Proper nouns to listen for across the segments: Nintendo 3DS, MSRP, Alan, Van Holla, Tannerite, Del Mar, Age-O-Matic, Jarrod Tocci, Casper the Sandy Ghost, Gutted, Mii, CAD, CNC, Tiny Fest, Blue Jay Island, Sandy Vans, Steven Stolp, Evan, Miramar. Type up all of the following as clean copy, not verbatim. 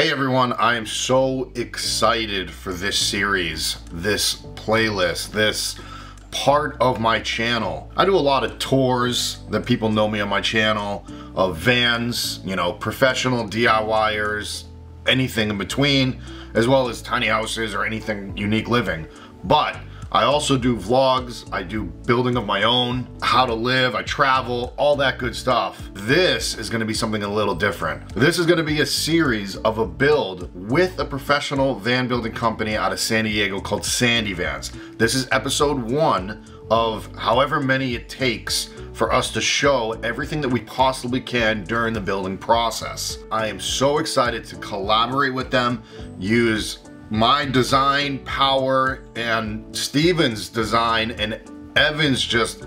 Hey everyone, I am so excited for this series, this playlist, this part of my channel. I do a lot of tours that people know me on my channel, of vans, you know, professional DIYers, anything in between, as well as tiny houses or anything unique living. But I also do vlogs, I do building of my own, how to live, I travel, all that good stuff. This is gonna be something a little different. This is gonna be a series of a build with a professional van building company out of San Diego called Sandy Vans. This is episode 1 of however many it takes for us to show everything that we possibly can during the building process. I am so excited to collaborate with them, use my design power and Steven's design and Evan's just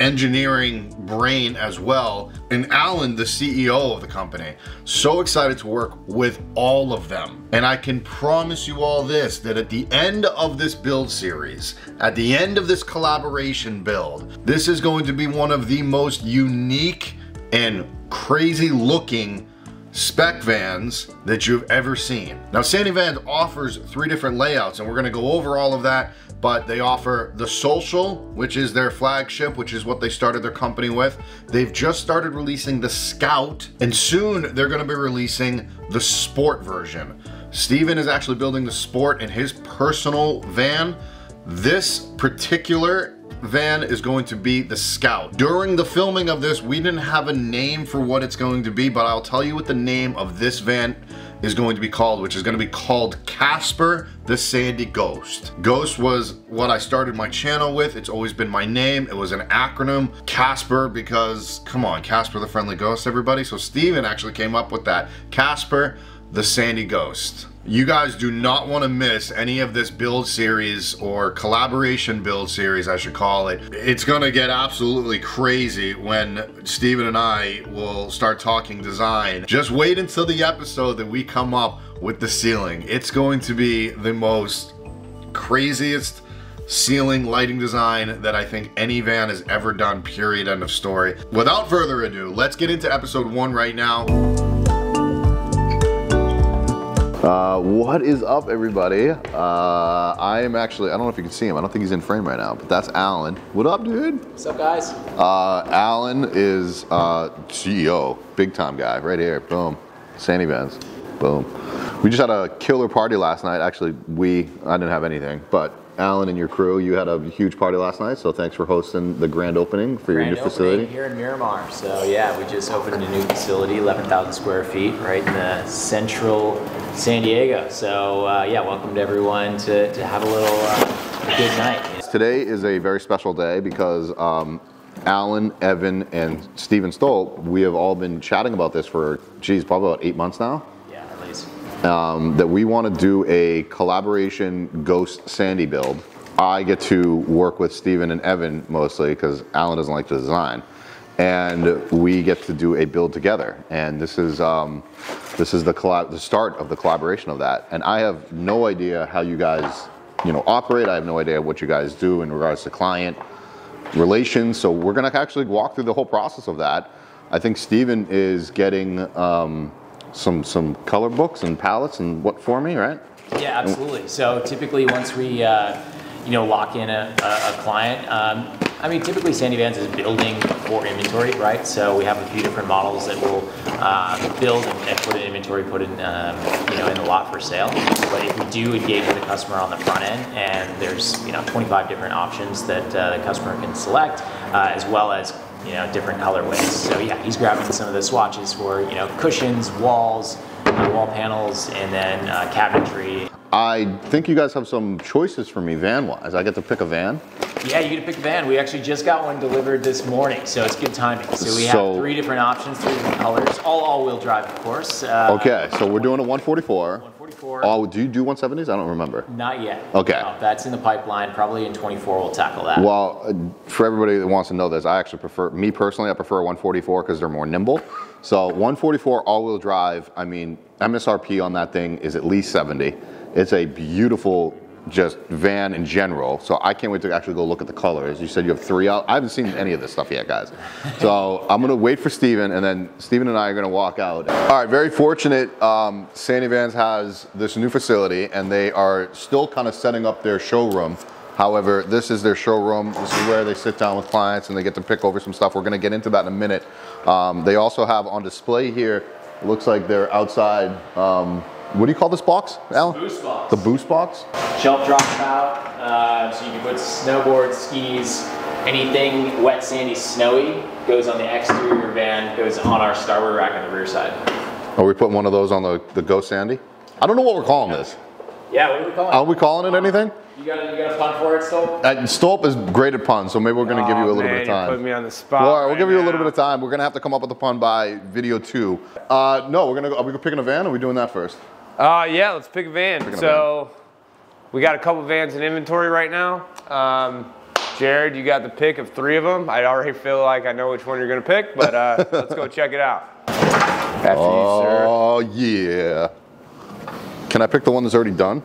engineering brain as well, and Alan, the CEO of the company. So excited to work with all of them. And I can promise you all this, that at the end of this build series, at the end of this collaboration build, this is going to be one of the most unique and crazy looking spec vans that you've ever seen. Now, Sandy Vans offers 3 different layouts, and we're gonna go over all of that, but they offer the Social, which is their flagship, which is what they started their company with. They've just started releasing the Scout, and soon they're gonna be releasing the Sport version. Steven is actually building the Sport in his personal van. This particular van is going to be the Scout. During the filming of this, we didn't have a name for what it's going to be, but I'll tell you what the name of this van is going to be called, which is going to be called Casper the Sandy Ghost. Ghost was what I started my channel with. It's always been my name. It was an acronym, Casper, because come on, Casper the Friendly Ghost, everybody. So Steven actually came up with that, Casper the Sandy Ghost. You guys do not want to miss any of this build series, or collaboration build series I should call it. It's gonna get absolutely crazy when Steven and I will start talking design. Just wait until the episode that we come up with the ceiling. It's going to be the most craziest ceiling lighting design that I think any van has ever done, period, end of story. Without further ado, let's get into episode 1 right now. What is up, everybody? I am actually, I don't know if you can see him. I don't think he's in frame right now, but that's Alan. What up, dude? What's up, guys? Alan is CEO, big time guy, right here, boom. Sandy Vans, boom. We just had a killer party last night. Actually, I didn't have anything, but Alan and your crew, you had a huge party last night, so thanks for hosting the grand opening for your new facility. Here in Miramar. So yeah, we just opened a new facility, 11,000 square feet, right in the central San Diego. So yeah, welcome to everyone to have a little good night. Today is a very special day because Alan, Evan, and Steven Stolp, we have all been chatting about this for, geez, probably about 8 months now. Yeah, at least. That we want to do a collaboration Ghost Sandy build. I get to work with Steven and Evan mostly because Alan doesn't like to design, and we get to do a build together. And this is the start of the collaboration of that. And I have no idea how you guys, you know, operate. I have no idea what you guys do in regards to client relations. So we're gonna actually walk through the whole process of that. I think Steven is getting some color books and palettes and what for me, right? Yeah, absolutely. So typically once we you know, lock in a client, I mean, typically Sandy Vans is building for inventory, right? So we have a few different models that we'll build and put in inventory, put in you know, in the lot for sale. But if we do engage with the customer on the front end, and there's, you know, 25 different options that the customer can select, as well as, you know, different colorways. So yeah, he's grabbing some of the swatches for, you know, cushions, walls, wall panels, and then cabinetry. I think you guys have some choices for me van-wise. I get to pick a van? Yeah, you get to pick a van. We actually just got one delivered this morning, so it's good timing. So we have 3 different options, 3 different colors, all-wheel drive, of course. Okay, so we're doing a 144. 144. Oh, do you do 170s? I don't remember. Not yet. Okay. No, that's in the pipeline. Probably in 24 we'll tackle that. Well, for everybody that wants to know this, I actually prefer, me personally, I prefer 144 because they're more nimble. So 144 all-wheel drive, I mean, MSRP on that thing is at least 70. It's a beautiful just van in general. So I can't wait to actually go look at the colors. You said you have three out. I haven't seen any of this stuff yet, guys. So I'm gonna wait for Steven, and then Steven and I are gonna walk out. All right, very fortunate. Sandy Vans has this new facility and they are still kind of setting up their showroom. However, this is their showroom. This is where they sit down with clients and they get to pick over some stuff. We're gonna get into that in a minute. They also have on display here, it looks like they're outside, what do you call this box, Alan? Boost box. The boost box? Shelf drops out, so you can put snowboards, skis, anything wet, sandy, snowy, goes on the exterior van, goes on our starboard rack on the rear side. Are we putting one of those on the Ghost Sandy? I don't know what we're calling this. Yeah, what are we calling it? Are we calling it anything? You got a pun for it, Stolp? Stolp is great at puns, so maybe we're going to give you a little bit of time. You put me on the spot. All right, we'll give you a little bit of time. We're going to have to come up with a pun by video 2. No, we're going to, are we picking a van or are we doing that first? Yeah, let's pick a van. We got a couple vans in inventory right now. Jared, you got the pick of 3 of them. I already feel like I know which one you're going to pick, but let's go check it out. After you, sir. Oh, yeah. Can I pick the one that's already done?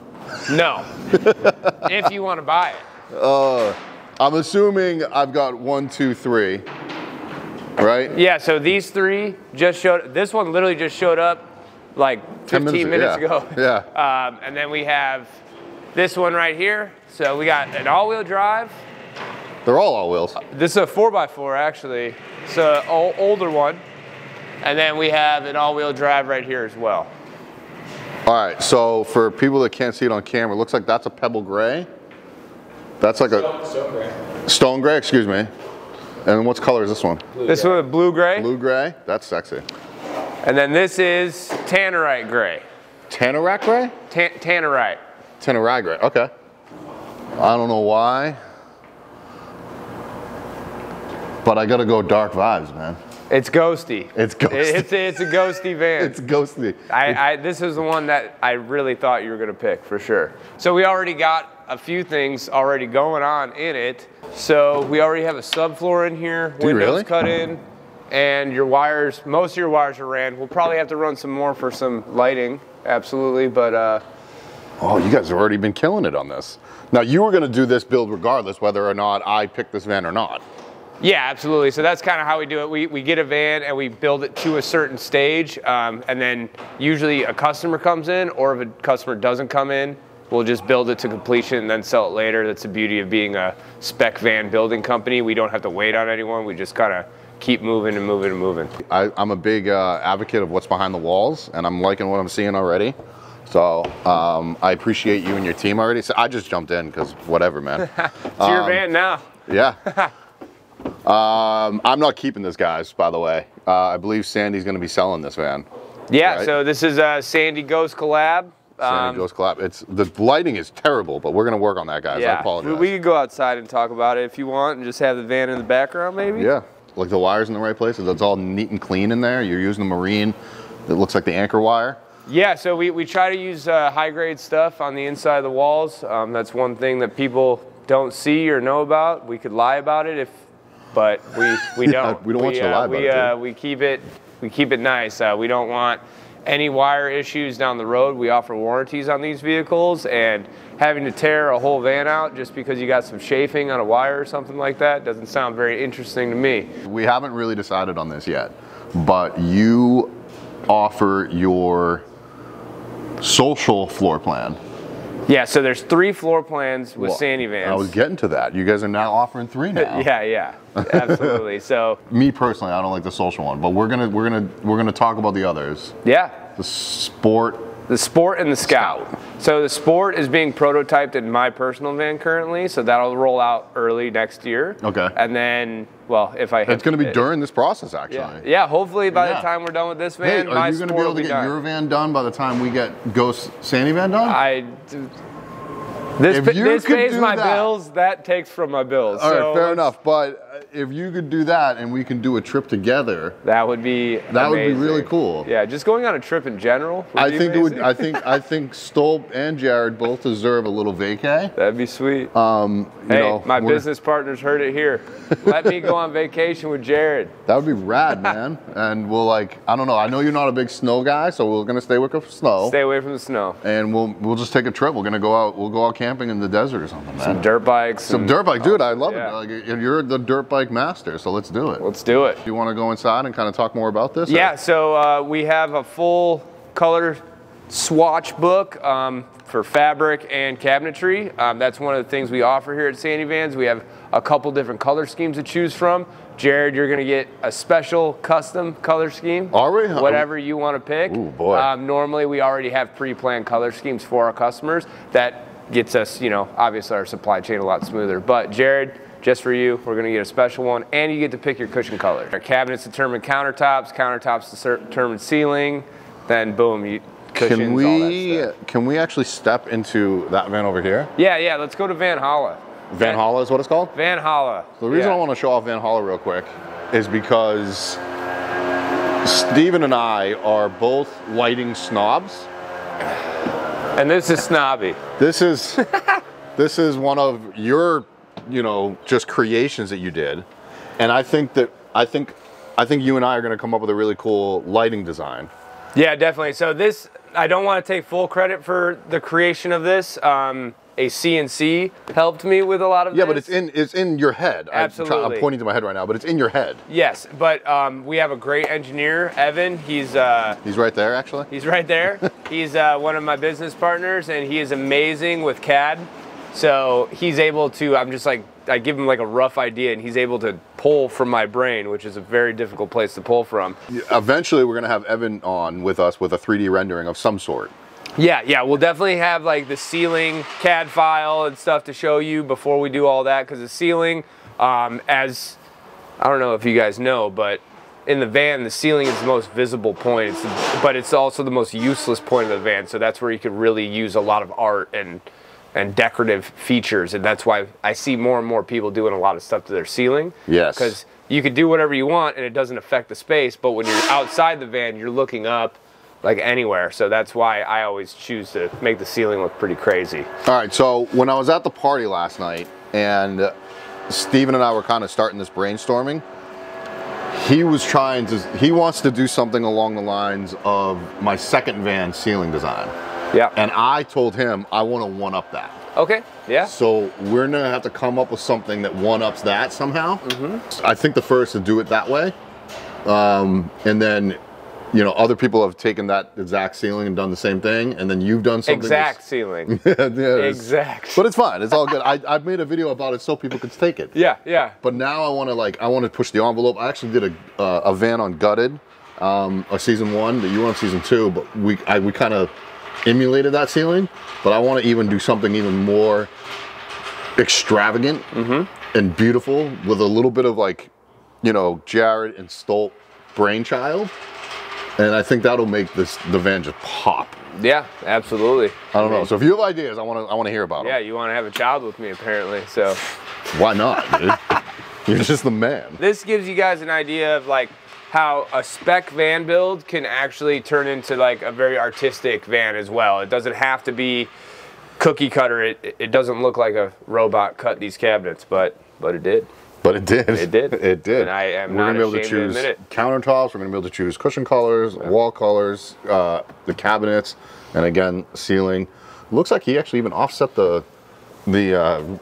No. If you want to buy it. I'm assuming I've got 1, 2, 3, right? Yeah, so these 3 just showed, this one literally just showed up like 15 minutes ago. Yeah. And then we have this one right here. So we got an all-wheel drive. They're all wheels. This is a 4x4 actually. It's an older one. And then we have an all-wheel drive right here as well. All right, so for people that can't see it on camera, looks like that's a pebble gray. That's like a stone gray. Stone gray, excuse me. And what color is this one? Blue, this one is blue gray. Blue gray, that's sexy. And then this is tannerite gray. Tannerite gray? Tannerite. Tannerite gray, okay. I don't know why, but I gotta go dark vibes, man. It's ghosty. It's ghosty. It's a ghosty van. It's ghosty. This is the one that I really thought you were gonna pick for sure. So we already got a few things already going on in it. So we already have a subfloor in here, windows cut in. And your wires, most of your wires are ran. We'll probably have to run some more for some lighting, absolutely, but... Oh, you guys have already been killing it on this. Now, you were gonna do this build regardless whether or not I picked this van or not. Yeah, absolutely. So that's kind of how we do it. We get a van and we build it to a certain stage, and then usually a customer comes in, or if a customer doesn't come in, we'll just build it to completion and then sell it later. That's the beauty of being a spec van building company. We don't have to wait on anyone. We just kind of keep moving and moving and moving. I'm a big advocate of what's behind the walls, and I'm liking what I'm seeing already. So I appreciate you and your team already. So I just jumped in because whatever, man. It's your van now. Yeah. I'm not keeping this, guys, by the way. I believe Sandy's going to be selling this van. Yeah, right? So this is a Sandy Ghost collab. Sandy Ghost collab. The lighting is terrible, but we're going to work on that, guys. Yeah. I apologize. We could go outside and talk about it if you want and just have the van in the background, maybe. Yeah, like the wires in the right places. It's all neat and clean in there. You're using the marine. It looks like the anchor wire. Yeah, so we try to use high-grade stuff on the inside of the walls. That's one thing that people don't see or know about. We could lie about it if... But we don't. Yeah, we don't want you to lie about it. We keep it nice. We don't want any wire issues down the road. We offer warranties on these vehicles, and having to tear a whole van out just because you got some chafing on a wire or something like that doesn't sound very interesting to me. We haven't really decided on this yet, but you offer your social floor plan. Yeah, so there's 3 floor plans with Sandy Vans. I was getting to that. You guys are now offering 3 now. yeah, absolutely. So me personally, I don't like the social one, but we're gonna talk about the others. Yeah. The Sport and the Scout. So the Sport is being prototyped in my personal van currently, so that'll roll out early next year. Okay. And then, well, if I hit it's gonna be during this process, actually. Yeah, hopefully by the time we're done with this van, hey, my Sport will be done. Are you gonna be able to get your van done by the time we get Ghost Sandy van done? This pays my bills, that takes from my bills. All right, fair enough, but if you could do that and we can do a trip together. That would be amazing. That would be really cool. Yeah, just going on a trip in general would be amazing. I think Stolp and Jared both deserve a little vacay. That'd be sweet. Hey, my business partners heard it here. Let me go on vacation with Jared. That would be rad, man. And we'll I don't know, I know you're not a big snow guy, so we're gonna stay away from snow. Stay away from the snow. And we'll just take a trip. We'll go out camping. camping in the desert or something, man. Some dirt bikes. Some dirt bike. Dude, I love it. Like, you're the dirt bike master, so let's do it. Let's do it. Do you want to go inside and kind of talk more about this? Yeah, so we have a full color swatch book for fabric and cabinetry. That's one of the things we offer here at Sandy Vans. We have a couple different color schemes to choose from. Jared, you're gonna get a special custom color scheme. Are we? Whatever you want to pick. Ooh, boy. Normally we already have pre-planned color schemes for our customers. That gets us, you know, obviously our supply chain a lot smoother. But Jared, just for you, we're gonna get a special one, and you get to pick your cushion color. Our cabinets determine countertops, countertops determine ceiling, then boom, you cushions, can we actually step into that van over here? Yeah, yeah, let's go to Van Holla. Van Holla is what it's called? Van Holla. The reason I want to show off Van Holla real quick is because Steven and I are both lighting snobs. And this is snobby. This is this is one of your, you know, just creations that you did. And I think that I think you and I are going to come up with a really cool lighting design. Yeah, definitely. So this, I don't want to take full credit for the creation of this. A CNC helped me with a lot of this. Yeah, but it's in your head. Absolutely. I'm pointing to my head right now, but it's in your head. Yes, but we have a great engineer, Evan. He's right there, actually. He's right there. He's one of my business partners, and he is amazing with CAD. So he's able to, I'm just like, I give him like a rough idea, and he's able to pull from my brain, which is a very difficult place to pull from. Eventually, we're going to have Evan on with us with a 3D rendering of some sort. Yeah, yeah, we'll definitely have like the ceiling CAD file and stuff to show you before we do all that, because the ceiling, as I don't know if you guys know, but in the van, the ceiling is the most visible point, but it's also the most useless point of the van. So that's where you could really use a lot of art and decorative features, and that's why I see more and more people doing a lot of stuff to their ceiling. Yes. Because you could do whatever you want, and it doesn't affect the space, but when you're outside the van, you're looking up like anywhere. So that's why I always choose to make the ceiling look pretty crazy. All right, so when I was at the party last night and Steven and I were kind of starting this brainstorming, he wants to do something along the lines of my second van ceiling design. Yeah. And I told him I want to one-up that. Okay, yeah. So we're gonna have to come up with something that one-ups that somehow. Mm-hmm. I think the first to do it that way. And then, you know, other people have taken that exact ceiling and done the same thing, and then you've done something. Exact ceiling. Yeah, yeah, exact. But it's fine. It's all good. I've made a video about it so people could take it. Yeah, yeah. But now I want to push the envelope. I actually did a van on Gutted, a season one, that you were on season two, but we kind of emulated that ceiling. But I want to even do something even more extravagant and beautiful with a little bit of, like, you know, Jared and Stolp brainchild. And I think that'll make the van just pop. Yeah, absolutely. I don't know. So if you have ideas, I want to hear about them. Yeah, you want to have a child with me, apparently. So why not, dude? You're just the man. This gives you guys an idea of like how a spec van build can actually turn into like a very artistic van as well. It doesn't have to be cookie cutter. It doesn't look like a robot cut these cabinets, but it did. But it did. It did. It did. And I am not ashamed to admit it. Countertops. We're going to be able to choose cushion colors, wall colors, the cabinets, and again, ceiling. Looks like he actually even offset the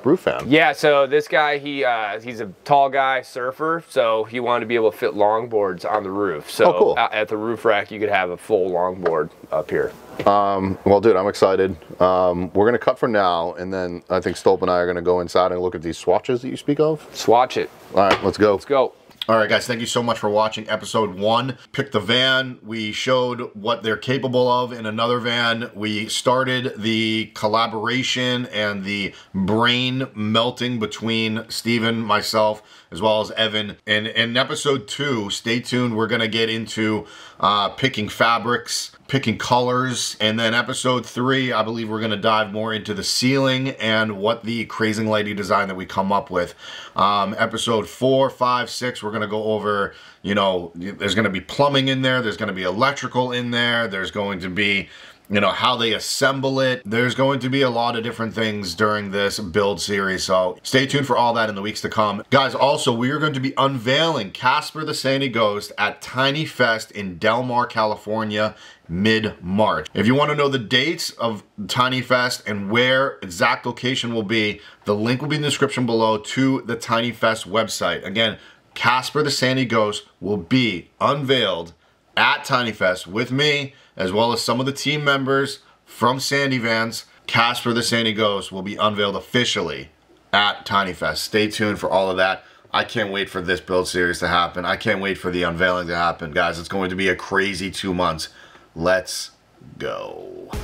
roof fan. Yeah. So this guy, he's a tall guy, surfer. So he wanted to be able to fit longboards on the roof. So oh, cool. At the roof rack, you could have a full longboard up here. Well, dude, I'm excited. We're going to cut for now, and then I think Stolp and I are going to go inside and look at these swatches that you speak of. Swatch it. All right, let's go. Let's go. All right, guys, thank you so much for watching episode 1. Pick the van. We showed what they're capable of in another van. We started the collaboration and the brain melting between Steven, myself, as well as Evan. And in episode 2, stay tuned. We're going to get into picking fabrics, picking colors. And then episode 3, I believe we're going to dive more into the ceiling and what the crazy lady design that we come up with. Episode 4, 5, 6, we're going to go over, you know, there's going to be plumbing in there. There's going to be electrical in there. There's going to be you know, how they assemble it. There's going to be a lot of different things during this build series, so stay tuned for all that in the weeks to come. Guys, also, we are going to be unveiling Casper the Sandy Ghost at Tiny Fest in Del Mar, California, mid-March. If you want to know the dates of Tiny Fest and where exact location will be, the link will be in the description below to the Tiny Fest website. Again, Casper the Sandy Ghost will be unveiled at Tiny Fest with me, as well as some of the team members from Sandy Vans. Casper the Sandy Ghost will be unveiled officially at Tiny Fest. Stay tuned for all of that. I can't wait for this build series to happen. I can't wait for the unveiling to happen, guys. It's going to be a crazy 2 months. Let's go.